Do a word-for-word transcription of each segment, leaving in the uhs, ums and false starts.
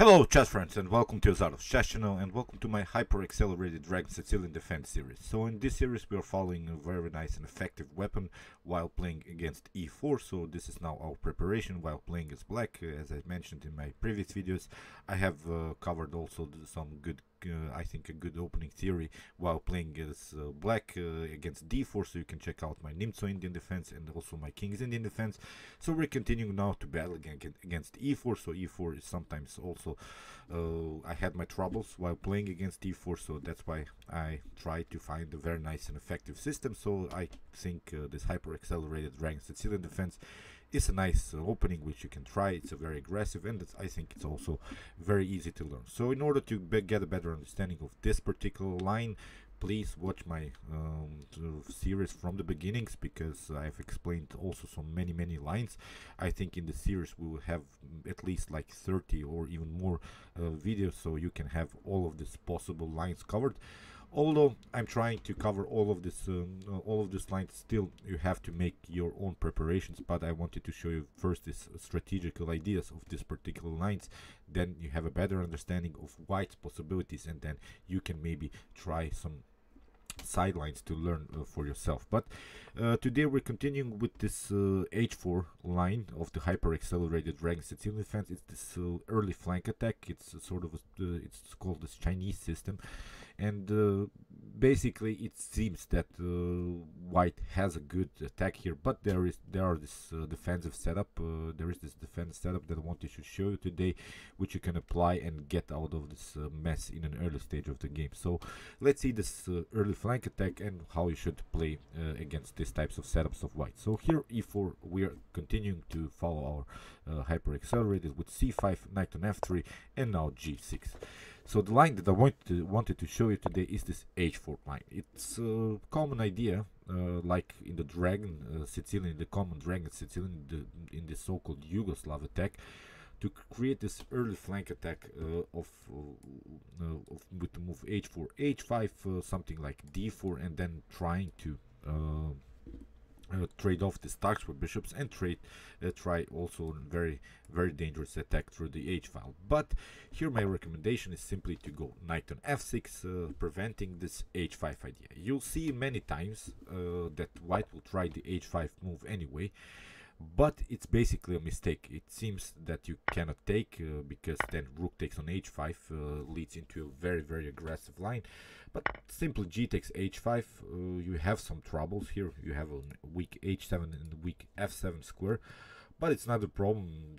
Hello chess friends, and welcome to Jozarov's chess channel, and welcome to my Hyper Accelerated Dragon Sicilian Defense series. So in this series we are following a very nice and effective weapon while playing against e four, so this is now our preparation while playing as black. As I mentioned in my previous videos, I have uh, covered also some good Uh, I think a good opening theory while playing as uh, black uh, against d four, so you can check out my Nimzo-Indian defense and also my King's Indian defense. So we're continuing now to battle against e four, so e four is sometimes also uh, I had my troubles while playing against e four, so that's why I try to find a very nice and effective system. So I think uh, this Hyper Accelerated Dragon Sicilian Defense is a nice uh, opening which you can try. It's a very aggressive, and it's, I think it's also very easy to learn. So in order to be get a better understanding of this particular line, please watch my um, series from the beginnings, because I've explained also so many many lines. I think in the series we will have at least like thirty or even more uh, videos, so you can have all of these possible lines covered. Although I'm trying to cover all of this um, uh, all of this lines, still you have to make your own preparations, but I wanted to show you first these strategical ideas of these particular lines. Then you have a better understanding of white's possibilities, and then you can maybe try some sidelines to learn uh, for yourself. But uh, today we're continuing with this uh, h four line of the Hyper Accelerated Dragon Sicilian Defense. It's this uh, early flank attack. It's uh, sort of a, uh, it's called this Chinese system, and uh, basically it seems that uh, white has a good attack here, but there is there are this uh, defensive setup uh, there is this defense setup that I wanted to show you today, which you can apply and get out of this uh, mess in an early stage of the game. So let's see this uh, early flank attack and how you should play uh, against these types of setups of white. So here e four, we are continuing to follow our uh, hyper accelerated with c five, knight on f three, and now g six. So the line that I want to, wanted to show you today is this h four line. It's a uh, common idea, uh, like in the dragon uh, Sicilian, the common dragon Sicilian, the, in the so-called Yugoslav attack, to create this early flank attack uh, of, uh, of with the move h four, h five, uh, something like d four, and then trying to uh, uh, trade off the stocks for bishops and trade uh, try also a very very dangerous attack through the h file. But here my recommendation is simply to go knight on f six, uh, preventing this h five idea. You'll see many times uh, that white will try the h five move anyway, but it's basically a mistake. It seems that you cannot take uh, because then rook takes on h five uh, leads into a very very aggressive line. But simply g takes h five, uh, you have some troubles here. You have a weak h seven and weak f seven square, but it's not a problem.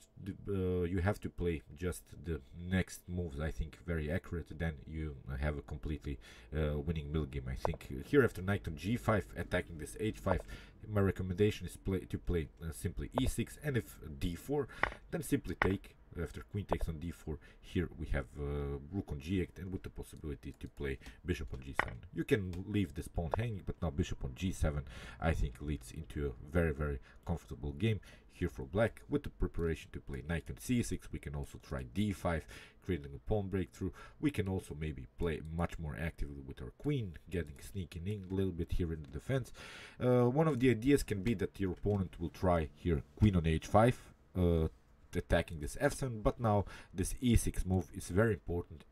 Uh, you have to play just the next moves, I think, very accurate. Then you have a completely uh, winning middle game, I think. Here after knight on g five, attacking this h five, my recommendation is play to play uh, simply e six, and if d four, then simply take. After queen takes on d four, here we have uh, rook on g eight, and with the possibility to play bishop on g seven. You can leave this pawn hanging, but now bishop on g seven, I think, leads into a very very comfortable game here for black. With the preparation to play knight on c six, we can also try d five, creating a pawn breakthrough. We can also maybe play much more actively with our queen, getting sneaking in a little bit here in the defense. Uh, one of the ideas can be that your opponent will try here queen on h five, uh, attacking this f seven, but now this e six move is very important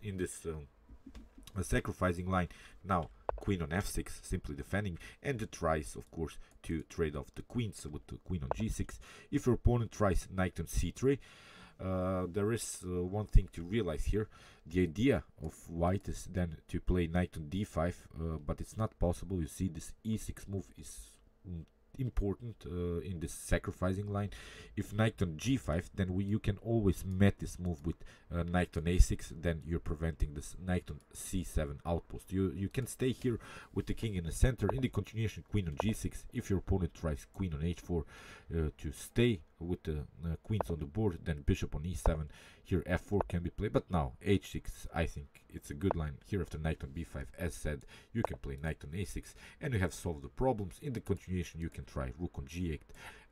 in this um, sacrificing line. Now queen on f six, simply defending, and it tries of course to trade off the queens, so with the queen on g six. If your opponent tries knight on c three, uh, there is uh, one thing to realize here. The idea of white is then to play knight on d five, uh, but it's not possible. You see, this e six move is mm, important uh, in this sacrificing line. If knight on g five, then we, you can always met this move with uh, knight on a six. Then you're preventing this knight on c seven outpost. You you can stay here with the king in the center. In the continuation, queen on g six. If your opponent tries queen on h four uh, to stay with the uh, queens on the board, then bishop on e seven. Here f four can be played, but now h six, I think it's a good line. Here after knight on b five, as said, you can play knight on a six, and you have solved the problems. In the continuation, you can try rook on g eight,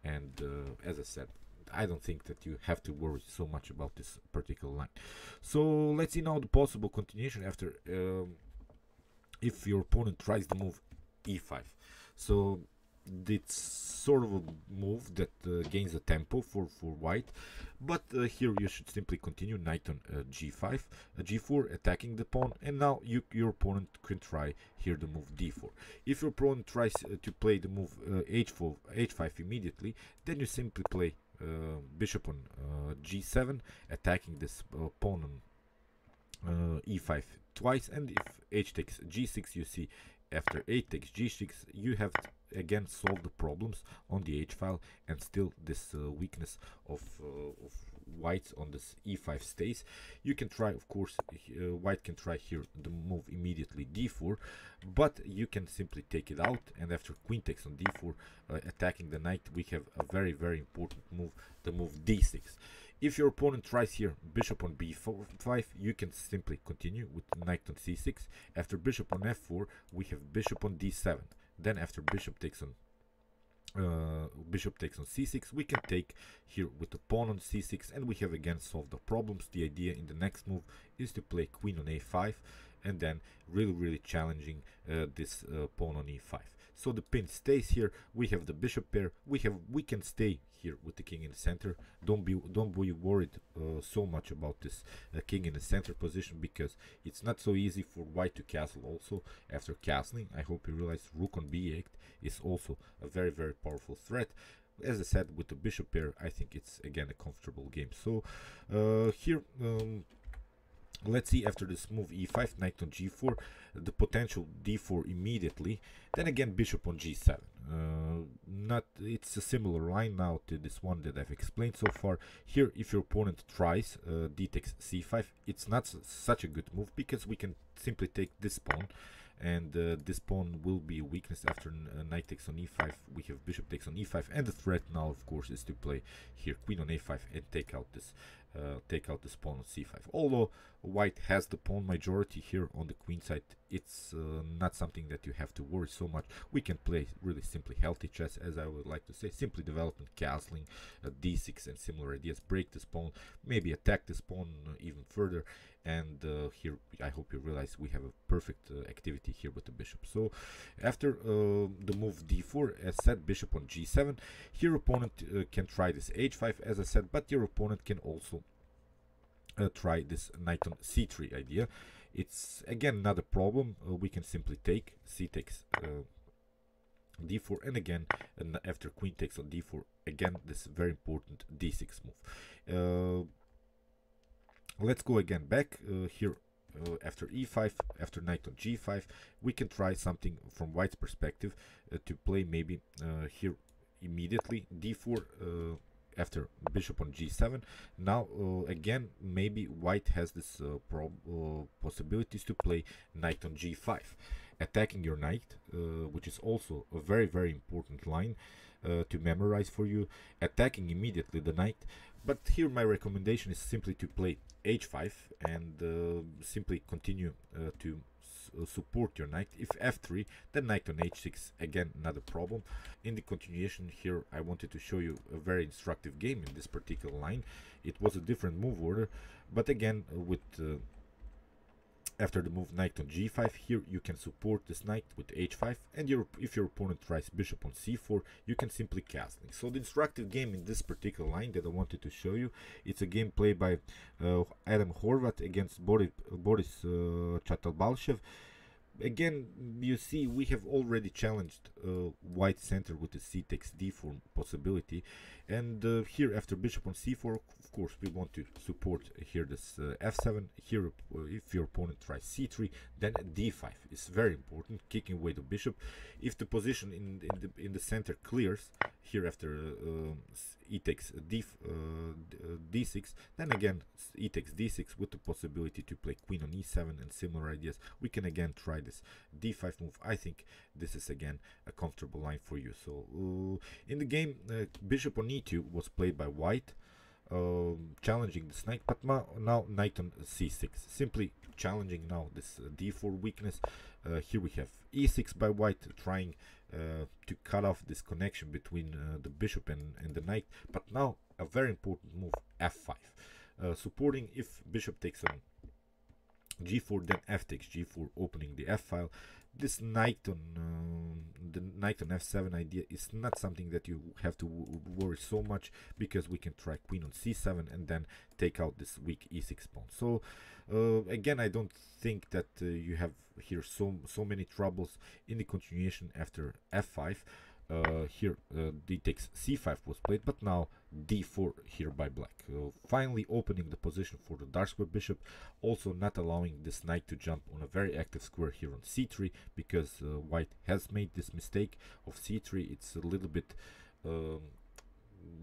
and uh, as I said, I don't think that you have to worry so much about this particular line. So let's see now the possible continuation after um, if your opponent tries the move e five. So it's sort of a move that uh, gains a tempo for, for white, but uh, here you should simply continue knight on uh, g five, uh, g four, attacking the pawn, and now you, your opponent can try here the move d four. If your opponent tries uh, to play the move uh, h four, h five immediately, then you simply play uh, bishop on uh, g seven, attacking this uh, pawn on uh, e five twice, and if h takes g six, you see after h takes g six, you have again solved the problems on the h file, and still this uh, weakness of, uh, of whites on this e five stays. You can try, of course, uh, white can try here the move immediately d four, but you can simply take it out, and after queen takes on d four, uh, attacking the knight, we have a very very important move, the move d six. If your opponent tries here bishop on b five, you can simply continue with knight on c six. After bishop on f four, we have bishop on d seven. Then after bishop takes on uh, bishop takes on c six, we can take here with the pawn on c six, and we have again solved the problems. The idea in the next move is to play queen on a five, and then really really challenging uh, this uh, pawn on e five. So the pin stays here, we have the bishop pair, we have we can stay here with the king in the center. Don't be don't be worried uh, so much about this uh, king in the center position, because it's not so easy for white to castle. Also, after castling, I hope you realize rook on b eight is also a very very powerful threat. As I said, with the bishop pair, I think it's again a comfortable game. So uh, here um, let's see, after this move e five, knight on g four, the potential d four immediately, then again bishop on g seven. Uh, not it's a similar line now to this one that I've explained so far. Here, if your opponent tries uh, d takes c five, it's not such a good move, because we can simply take this pawn, and uh, this pawn will be a weakness. After uh, knight takes on e five, we have bishop takes on e five, and the threat now, of course, is to play here queen on a five and take out this uh, take out this pawn on c five. Although white has the pawn majority here on the queen side, it's uh, not something that you have to worry so much. We can play really simply healthy chess, as I would like to say, simply development, castling, uh, d six and similar ideas. Break this pawn, maybe attack this pawn uh, even further, and uh, here I hope you realize we have a perfect uh, activity here with the bishop. So after uh, the move d four, as said, bishop on g seven, here opponent uh, can try this h five, as I said, but your opponent can also uh, try this knight on c three idea. It's again not a problem, uh, we can simply take c takes uh, d four, and again, and after queen takes on d four, again this very important d six move. Uh, let's go again back uh, here. Uh, after e five, after knight on g five, we can try something from white's perspective uh, to play maybe uh, here immediately d four, uh, after bishop on g seven. Now uh, again, maybe white has this uh, prob uh, possibilities to play knight on g five, attacking your knight, uh, which is also a very very important line uh, to memorize for you, attacking immediately the knight. But here my recommendation is simply to play h five and uh, simply continue uh, to support your knight. If f three, then knight on h six, again not a problem. In the continuation here, I wanted to show you a very instructive game in this particular line. It was a different move order, but again with uh, after the move knight on g five, here you can support this knight with h five, and your, if your opponent tries bishop on c four, you can simply castle. So the instructive game in this particular line that I wanted to show you, it's a game played by uh, Adam Horvath against Boris, Boris uh, Chatalbalchev. Again, you see, we have already challenged uh, white center with the c takes d four possibility, and uh, here after bishop on c four, of course we want to support here this uh, f seven. Here uh, if your opponent tries c three, then d five is very important, kicking away the bishop. If the position in, in the in the center clears here after uh, e takes d, uh, d six, then again e takes d six with the possibility to play queen on e seven and similar ideas. We can again try this d five move. I think this is again a comfortable line for you. So uh, in the game, uh, bishop on e two was played by white, um, challenging this knight, but now knight on c six, simply challenging now this uh, d four weakness. Uh, here we have e six by white, trying uh, to cut off this connection between uh, the bishop and, and the knight, but now a very important move, f five, uh, supporting. If bishop takes on g four, then f takes g four, opening the f file. this knight on uh, the knight on f seven idea is not something that you have to worry so much, because we can try queen on c seven and then take out this weak e six pawn. So uh, again, I don't think that uh, you have here so so many troubles in the continuation after f five. Uh, here uh, d takes c five was played, but now d four here by black, uh, finally opening the position for the dark square bishop, also not allowing this knight to jump on a very active square here on c three, because uh, white has made this mistake of c three. It's a little bit um,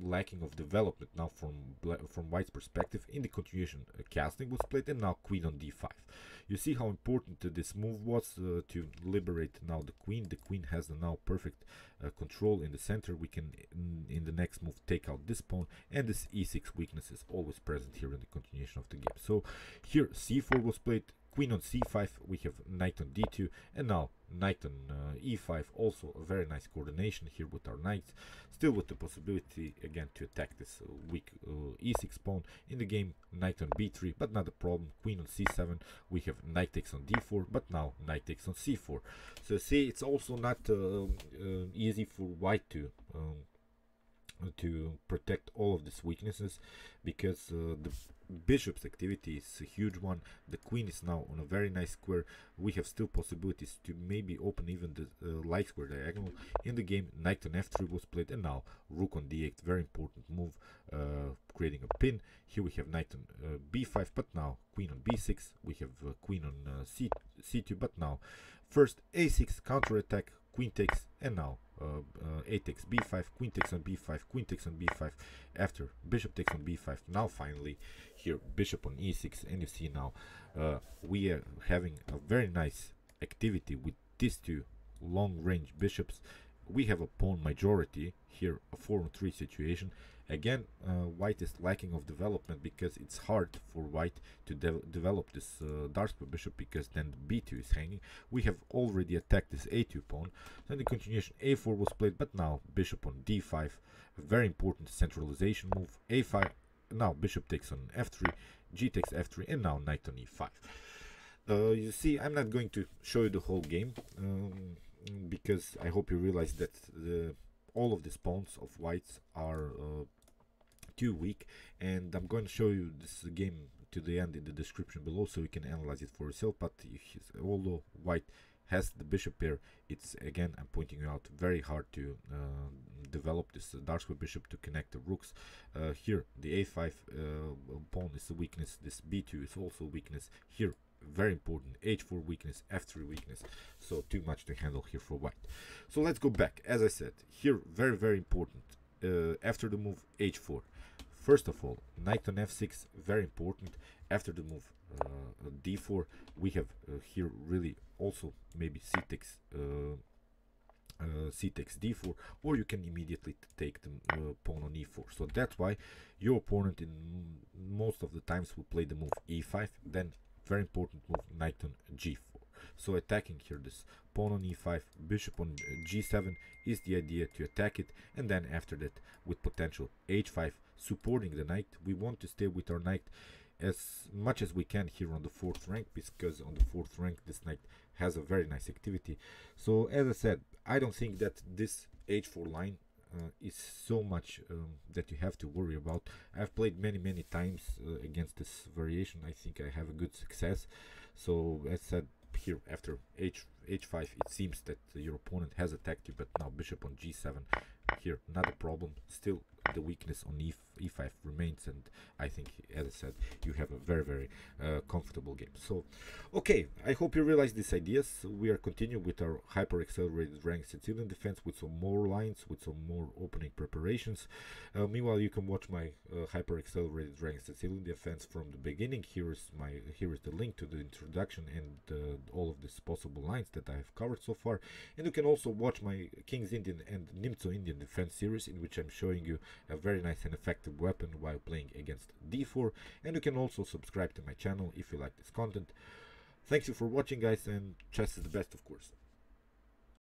lacking of development now from from white's perspective. In the continuation, uh, castling was played, and now queen on d five. You see how important uh, this move was uh, to liberate now the queen. The queen has the now perfect uh, control in the center. We can in, in the next move take out this pawn, and this e six weakness is always present here in the continuation of the game. So here c four was played, queen on c five, we have knight on d two, and now knight on uh, e five. Also a very nice coordination here with our knights, still with the possibility again to attack this uh, weak uh, e six pawn. In the game, knight on b three, but not a problem. Queen on c seven, we have knight takes on d four, but now knight takes on c four. So see, it's also not uh, uh, easy for white to um, to protect all of these weaknesses, because uh, the bishop's activity is a huge one. The queen is now on a very nice square. We have still possibilities to maybe open even the uh, light square diagonal. In the game, knight on f three was played, and now rook on d eight, very important move, uh, creating a pin. Here we have knight on uh, b five, but now queen on b six. We have uh, queen on uh, C c2, but now first a six counterattack, queen takes, and now uh, uh, a takes b five, queen takes on b five, queen takes on b five, after bishop takes on b five. Now finally here bishop on e six, and you see now uh, we are having a very nice activity with these two long range bishops. We have a pawn majority here, a four on three situation. Again, uh, white is lacking of development, because it's hard for white to de develop this uh, dark square bishop, because then the b two is hanging. We have already attacked this a two pawn. Then the continuation, a four was played, but now bishop on d five, a very important centralization move. a five, now bishop takes on f three, g takes f three, and now knight on e five. Uh, you see, I'm not going to show you the whole game, um, because I hope you realize that the, all of these pawns of whites are uh, too weak, and I'm going to show you this game to the end in the description below, so you can analyze it for yourself. But although white has the bishop pair, it's again, I'm pointing you out, very hard to uh, develop this dark square bishop to connect the rooks. Uh, here the a five uh, pawn is a weakness, this b two is also a weakness, here very important h four weakness, f three weakness. So too much to handle here for white. So let's go back. As I said, here very very important uh, after the move h four. First of all, knight on f six, very important. After the move uh, d four, we have uh, here really also maybe c takes uh, uh, c takes d four, or you can immediately take the uh, pawn on e four. So that's why your opponent in most of the times will play the move e five. Then very important move, knight on g four. So attacking here this pawn on e five, bishop on g seven is the idea to attack it, and then after that with potential h five, supporting the knight. We want to stay with our knight as much as we can here on the fourth rank, because on the fourth rank this knight has a very nice activity. So as I said, I don't think that this h four line uh, is so much um, that you have to worry about. I've played many many times uh, against this variation. I think I have a good success. So as I said, here after h h5 it seems that your opponent has attacked you, but now bishop on g seven, here not a problem. Still the weakness on e five remains, and I think, as I said, you have a very very uh, comfortable game. So okay, I hope you realize these ideas. We are continuing with our hyper accelerated rank Sicilian defense with some more lines, with some more opening preparations. Uh, meanwhile, you can watch my uh, hyper accelerated rank Sicilian defense from the beginning. Here's my here is the link to the introduction and uh, all of these possible lines that I have covered so far. And you can also watch my King's Indian and Nimzo-Indian defense series, in which I'm showing you a very nice and effective weapon while playing against d four. And you can also subscribe to my channel if you like this content. Thank you for watching, guys, and chess is the best, of course.